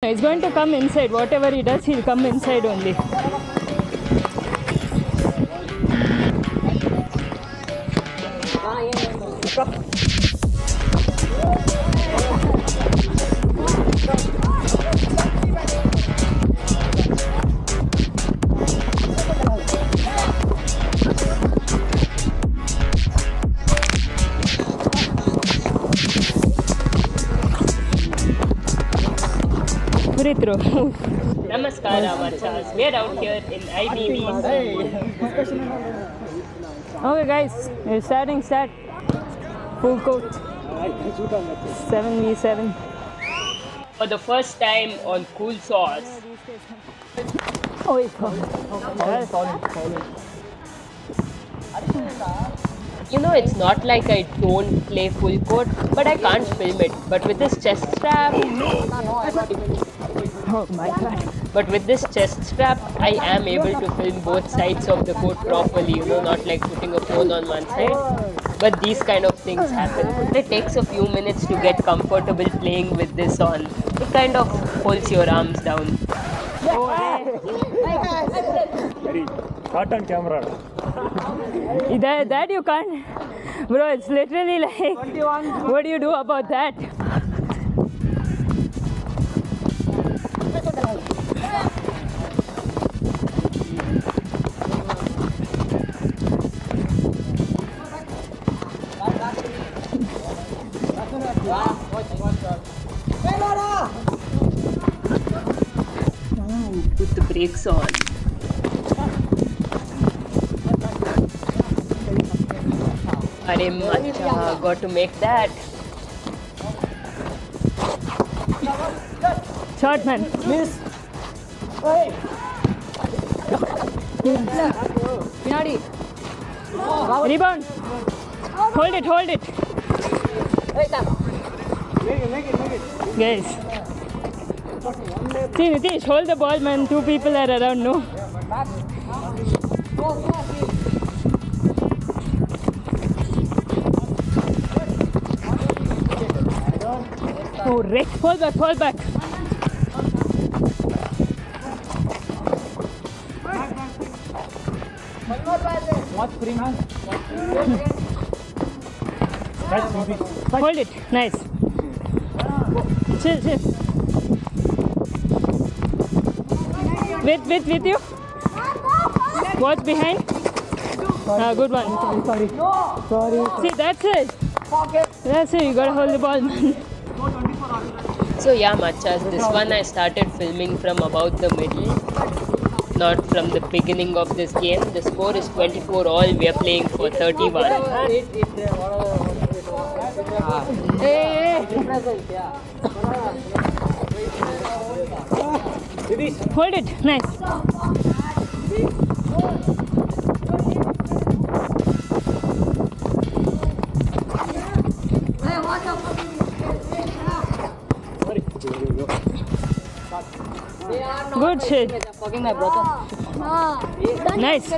He's going to come inside. Whatever he does, he'll come inside only. Namaskar, Avatars. We are out here in IBBC. Okay, guys, we're starting set. Full court. 7v7. For the first time on Cool Sauce. Oh, it's hot. You know, it's not like I don't play full court, but I can't film it. But with this chest strap... Oh, no. Oh my God. But with this chest strap, I am able to film both sides of the court properly, you know, not like putting a phone on one side. But these kind of things happen. It takes a few minutes to get comfortable playing with this on. It kind of holds your arms down. Very hot on camera. That you can't. Bro, it's literally like, what do you do about that? Put the brakes on. Arey macha, got to make that. Shot man, miss. Hey. Pinadi. Rebound. Hold it. Make it. Guys. See Nitish, hold the ball man, two people are around, no? Oh, Rick, fall back. Watch free man. Hold it, nice. Chill. With you. Watch behind. Ah, good one. Sorry. See, that's it. That's it. You gotta hold the ball, man. So yeah, Machas, this one I started filming from about the middle, not from the beginning of this game. The score is 24-all. We are playing for 31. Hey. Hold it, nice. Good shit. Nice.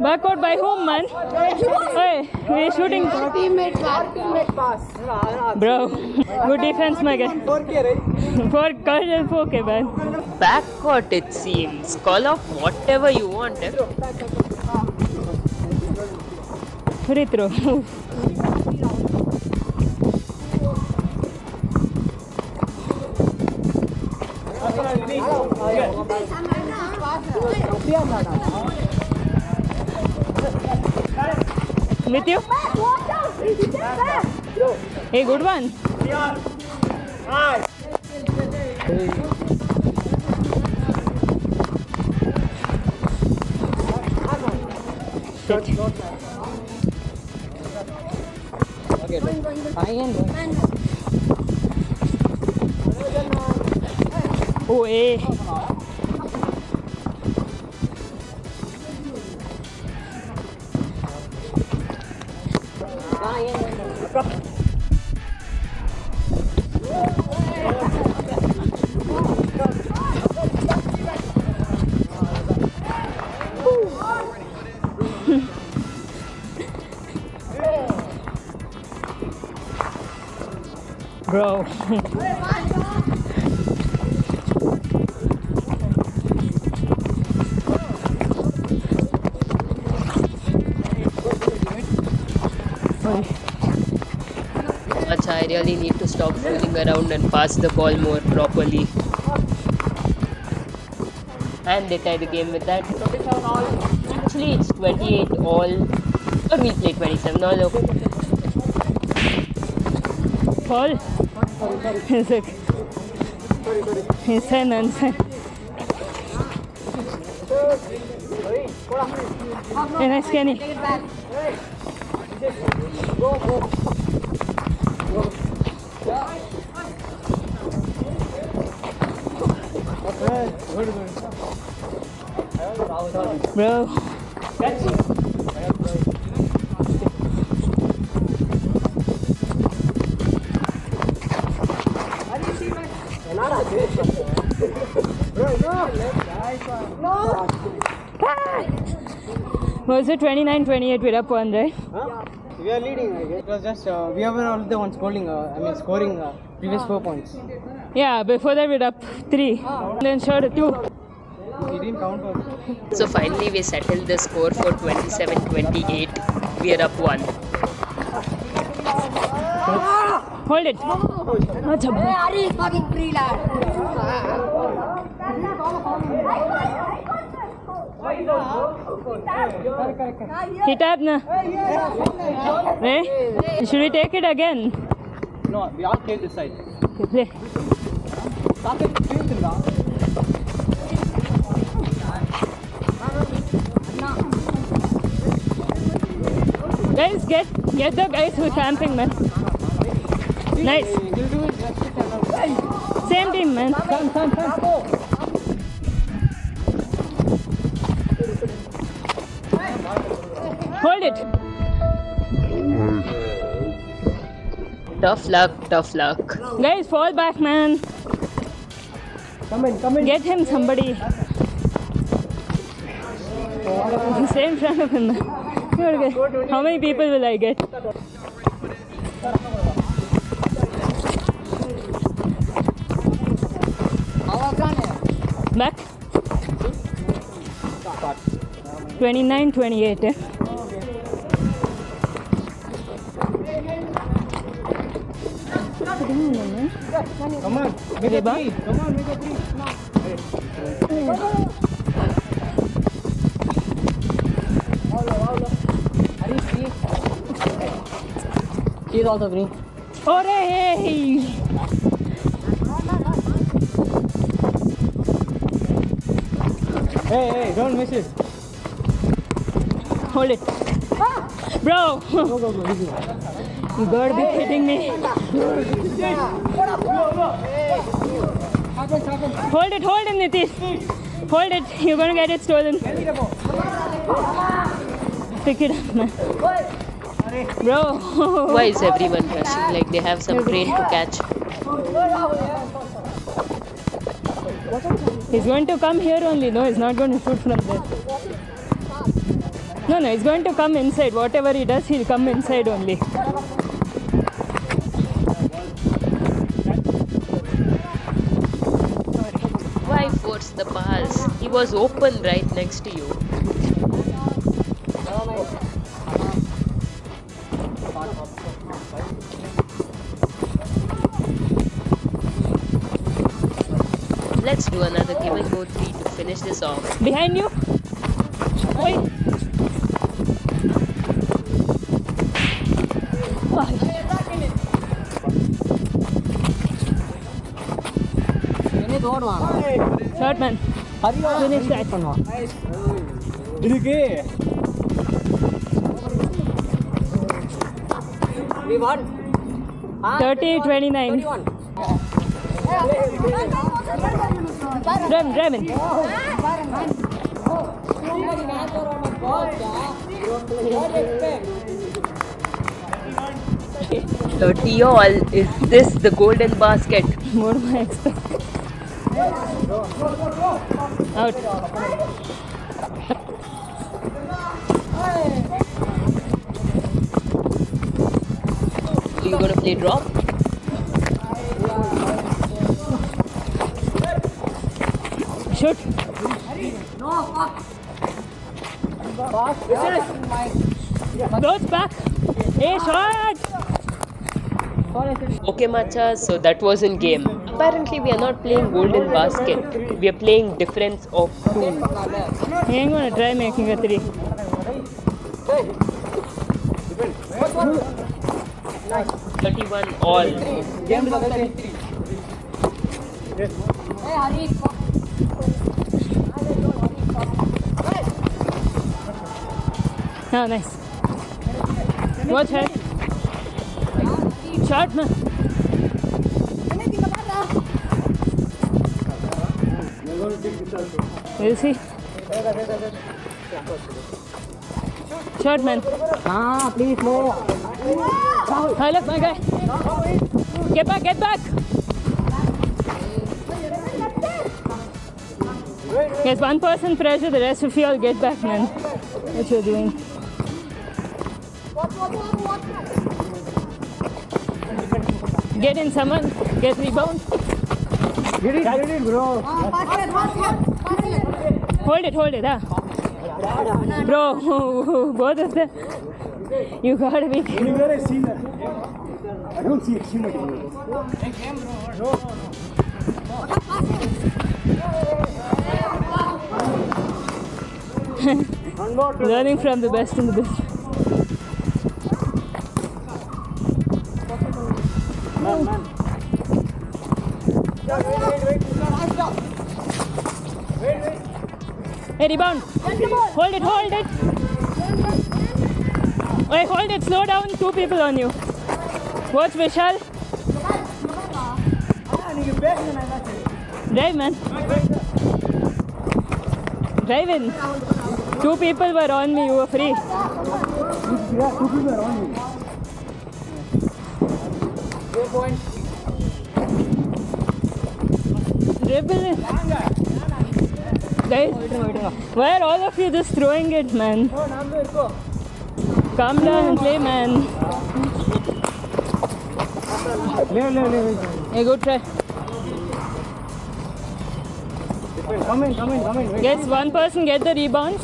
Backward by whom, man? Hey, we're shooting. Teammate pass. Bro, good defense, my guy. 4K, right? 4K, man. Backcourt, it seems. Call off whatever you want. Free throw. With you? Hey, good one. Oh, hey. bro. But I really need to stop fooling around and pass the ball more properly. And they tie the game with that. Actually, it's 28 all. Or we play 27 all. Paul? He's like, insane, insane. Hey, nice, Kenny. Bro, catch it. Was it 29-28 with up one, right? Huh? We are leading, I guess. It was just, we were all the ones scoring previous 4 points. Yeah, before that we were up 3. Then shot 2. So finally we settled the score for 27-28. We are up 1. Hold it. Ari is fucking free, lad. He tapped, na? Eh? Should we take it again? No, we all take this side. Okay, play. Guys, get the guys who are camping, man. Nice. Same team, man. Hold it. Tough luck, tough luck. Guys, fall back, man. Come in. Get him, somebody. Stay in front of him, man. How many people will I get? Back. 29-28. Eh? Come on, make a three. He's also green. Oh, hey! Hey, don't miss it. Hold it. Bro! You gotta be hitting me. Hold it, Nitish. Hold it, you're gonna get it stolen. Pick it up, man. Bro, why is everyone rushing like they have some prey to catch? He's going to come here only, no, he's not going to shoot from there. No, he's going to come inside. Whatever he does, he'll come inside only. Why force the pass? He was open right next to you. Let's do another give and go 3 to finish this off. Behind you? Wait. Third man. Finish that one. Did you get? We won. 30-29. Draven. Okay. 30 all. Is this the golden basket? More than I expected. Out. Are you gonna play drop? shit! No, fuck! Goes back! Hey, shot! Okay, Macha, so that was in game. Apparently, we are not playing golden basket. We are playing difference of 2. I'm gonna try making a 3. Nice. 31 all. Game number 33. Hey, Hari. Oh, nice. Watch her. Shot, man. We'll see. Shot, man. Ah, please, more. Hey, look, my guy. Get back, get back. There's one person pressure, the rest of you all get back, man. What you're doing. Get in, someone. Get rebound. Get it, bro. Hold it, huh? Bro, both of them. You gotta be kidding. I don't see a human. Learning from the best in the best. Hey, rebound. Hold it. Hey, hold it. Slow down. 2 people on you. Watch Vishal. Drive, man. Drive in. 2 people were on me. You were free. Yeah, 2 people were on you. 4 points. Dribble. Guys, why are all of you just throwing it, man? Calm down and play, man. Hey, good try. Come in. Guys, one person get the rebounds.